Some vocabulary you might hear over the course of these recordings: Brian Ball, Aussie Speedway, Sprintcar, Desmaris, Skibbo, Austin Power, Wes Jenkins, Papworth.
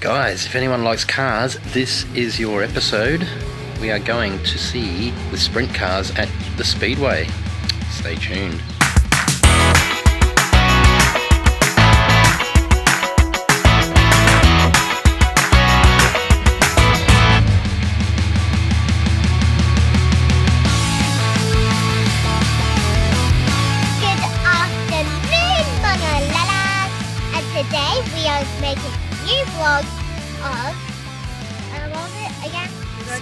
Guys, if anyone likes cars, this is your episode. We are going to see the sprint cars at the Speedway. Stay tuned.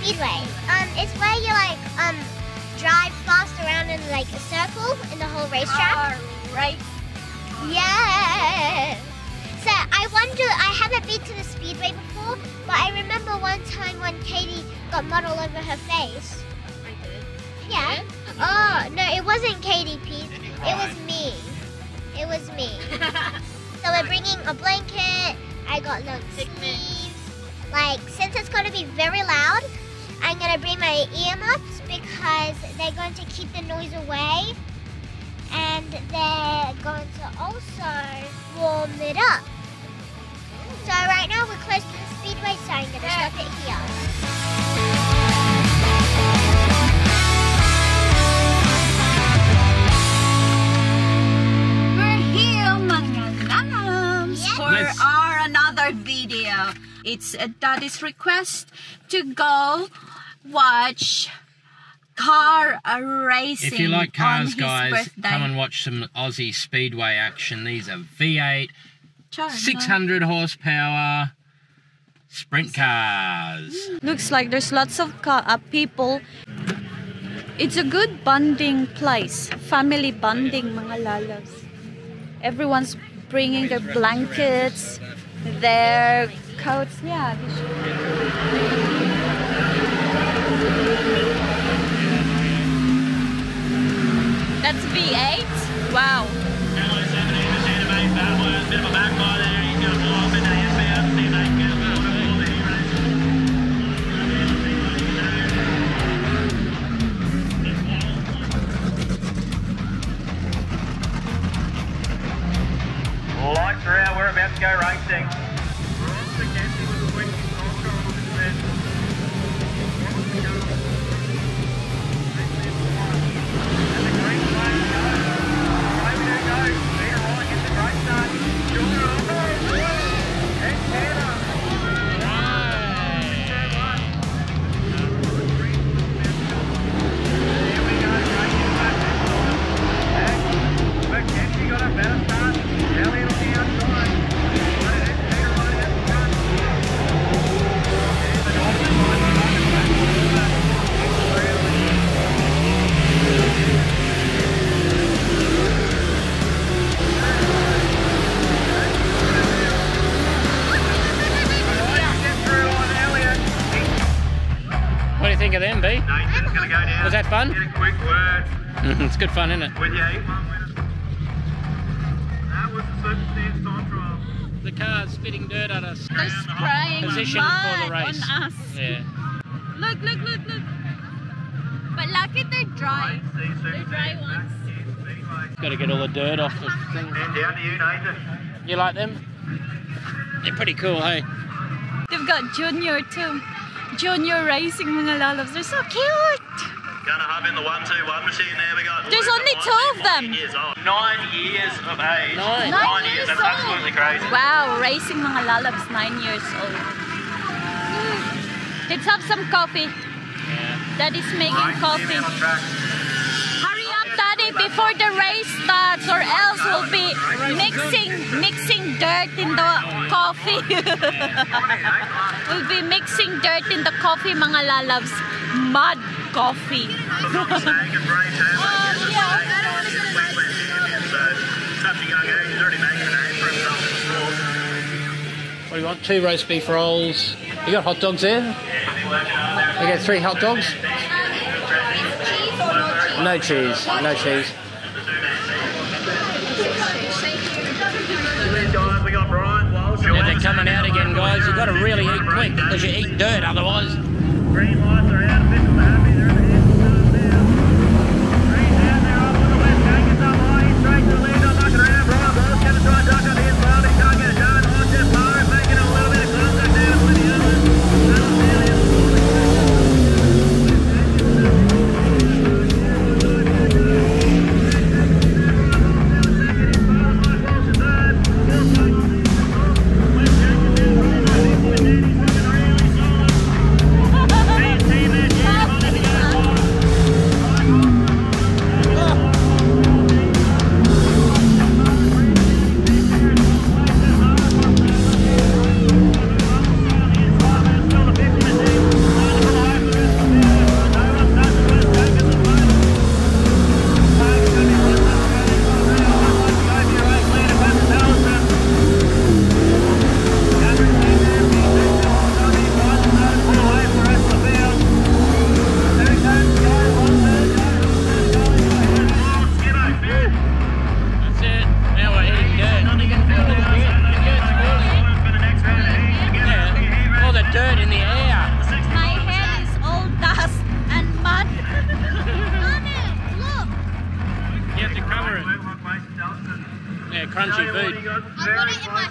Speedway. It's where you drive fast around in like a circle in the whole racetrack. Right. Yeah. So I haven't been to the Speedway before, but I remember one time when Katie got mud all over her face. I did. Yeah. Oh no, it wasn't Katie, Pete. It was me. It was me. So we're bringing a blanket. I got long sleeves. Like, since it's going to be very loud, I'm going to bring my earmuffs because they're going to keep the noise away, and they're going to also warm it up. So right now we're close to the Speedway, so I'm going to stop it here. We're here, mangalams, for our another video. It's at Daddy's request to go watch car racing. If you like cars, guys, come and watch some Aussie Speedway action. These are V8, 600 horsepower sprint cars. Looks like there's lots of people. It's a good bonding place, family bonding, mga lalas. Everyone's bringing their blankets, their coats, yeah. That's V8? Wow. Hello, 17% of 8 Papworth, bit of a back by there, he's going to blow up into the inbound, see if they can get a ball that he races. Lights are out, we're about to go racing. Think of them, B? Nathan's gonna go down. Was that fun? Get a quick word. It's good fun, isn't it? With you. That was a circumstance time trial. The car's spitting dirt at us. They're spraying position for the race. On us. Yeah. Look, look, look, look. But lucky they're dry. They're dry ones. Got to get all the dirt off the thing. And down to you, Nathan. You like them? They're pretty cool, hey? They've got Junior too. Junior racing, mga lalas. They're so cute. Gonna hub in the 1-2-1 machine there. We got. There's only two of them. 9 years of age. Nine years. That's old. Absolutely crazy. Wow, racing mga lalas, 9 years old. Let's have some coffee. Yeah. Daddy's making coffee. Hurry up, Daddy, before the race starts, or else we'll be mixing dirt in the coffee. We'll be mixing dirt in the coffee, mga lalavs. Mud coffee. What do you want? 2 roast beef rolls. You got hot dogs there? We got 3 hot dogs? No cheese. No cheese. Yeah, they're coming out again, guys. You've got to really eat quick because you eat dirt otherwise. Green lights are out. People are happy. They're at the end of the field. Green down there off to the west. Jenkins up high. He's straight to the lead. Not knocking around. Brian Ball's going to try and duck on the inside. He can't get it done. Austin Power making a little bit of contact.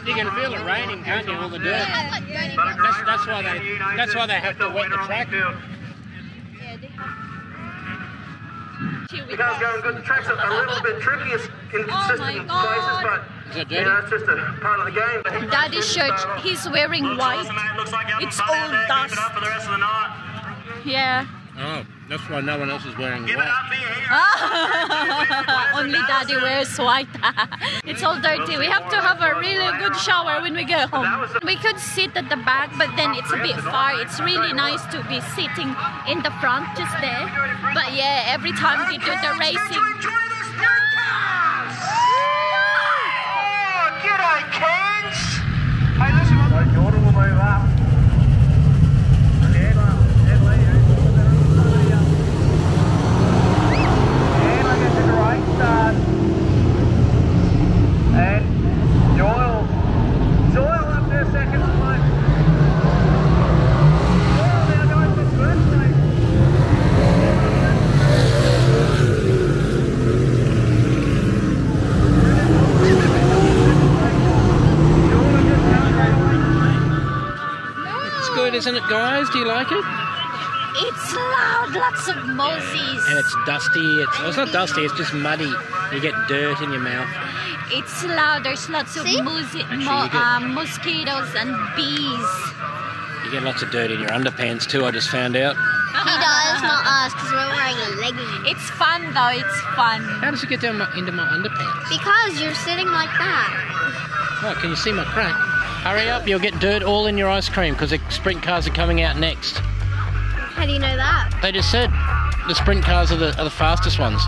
You can feel it raining, can't you? All the dirt. Yeah. That's why they have to wet the track. The car's going good. The track's a little bit tricky, it's inconsistent places, but you know, it's just a part of the game. Daddy's shirt, he's wearing white. It's all dust. Yeah. Oh, that's why no one else is wearing white. Only Daddy wears white. It's all dirty. We have to have a really good shower when we go home. We could sit at the back, but then it's a bit far. It's really nice to be sitting in the front just there. But yeah, every time we do the racing. Oh, g'day, Cairns! Hey, listen, Jordan will move up. And Doyle up there, second one. Doyle now going for first place. It's good, isn't it, guys? Do you like it? It's loud, lots of mozzies. And it's dusty. It's not dusty, it's just muddy. You get dirt in your mouth. It's loud, there's lots of mosquitoes and bees. You get lots of dirt in your underpants too, I just found out. He does, not us, because we're wearing a legging. It's fun though, it's fun. How does it get down into my underpants? Because you're sitting like that. Well, can you see my crack? Hurry up, you'll get dirt all in your ice cream, because the sprint cars are coming out next. How do you know that? They just said the sprint cars are the fastest ones.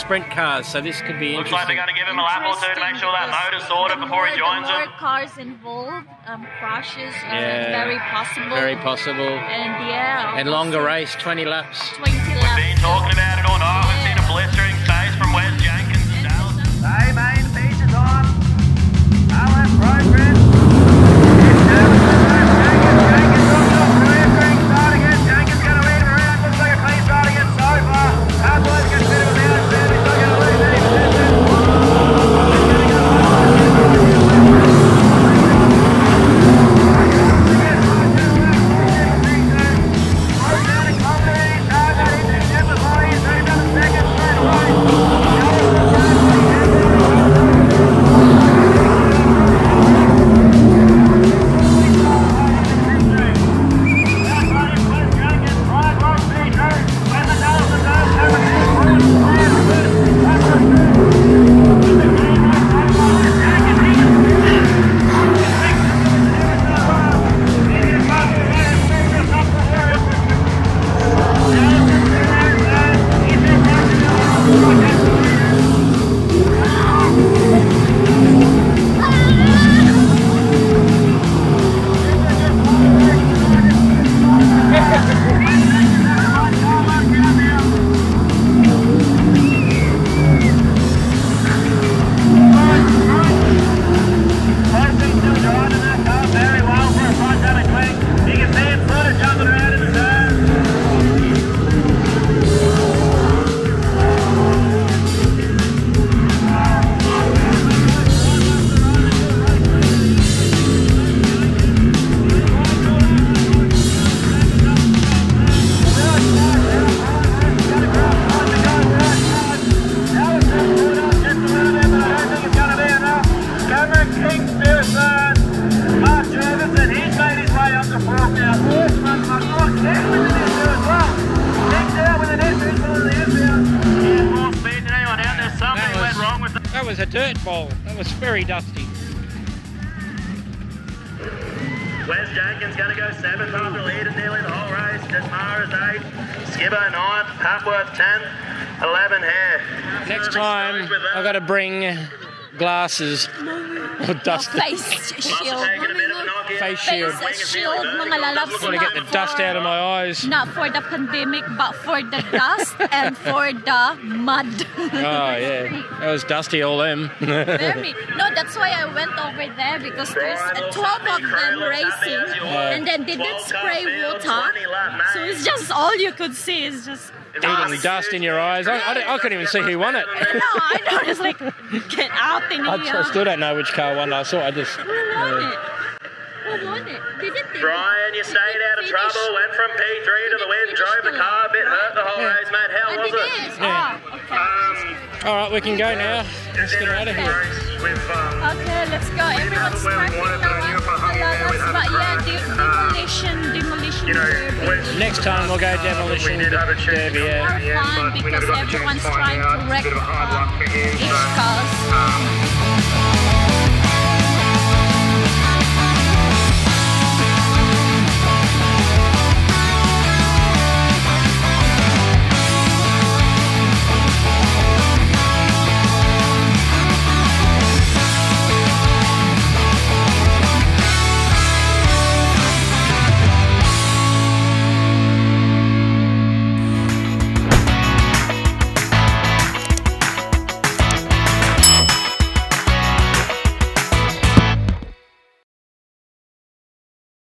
Sprint cars, so this could be interesting. Looks like they're going to give him a lap or two to make sure that motor's sorted before he joins them. More cars involved, crashes are very possible. Very possible. And yeah. And longer race, 20 laps. 20 laps. We've been talking about it all night. We've seen a blistering face from Wes Jenkins. Hey, mate, the beach is on. I'll have progress. dirt bowl. That was very dusty. Wes Jenkins going to go 7th after leading nearly the whole race. Desmaris 8, Skibbo 9, Papworth 10, 11 hair. Next time I've got to bring glasses or dust. Face shield. I'm going to get the dust out of my eyes. Not for the pandemic, but for the dust and for the mud. Oh, yeah. That was dusty, all them. Very. No, that's why I went over there, because there's 12 of them racing, and then they did spray water. So it's just all you could see is just dust in your eyes. I couldn't even see who won it. No, I know. It's like, get out in here. I still don't know which car won. I saw I just... Who won it? Brian, you stayed out of trouble, went from P3 to the win, drove the car a bit, hurt the whole race, mate. How was it? Yeah. Oh, okay. All right, we can go now. Let's get out of here. Okay, let's go. Everyone's tracking demolition derby. Next time we'll go demolition derby, yeah. More fun because everyone's trying to wreck each car.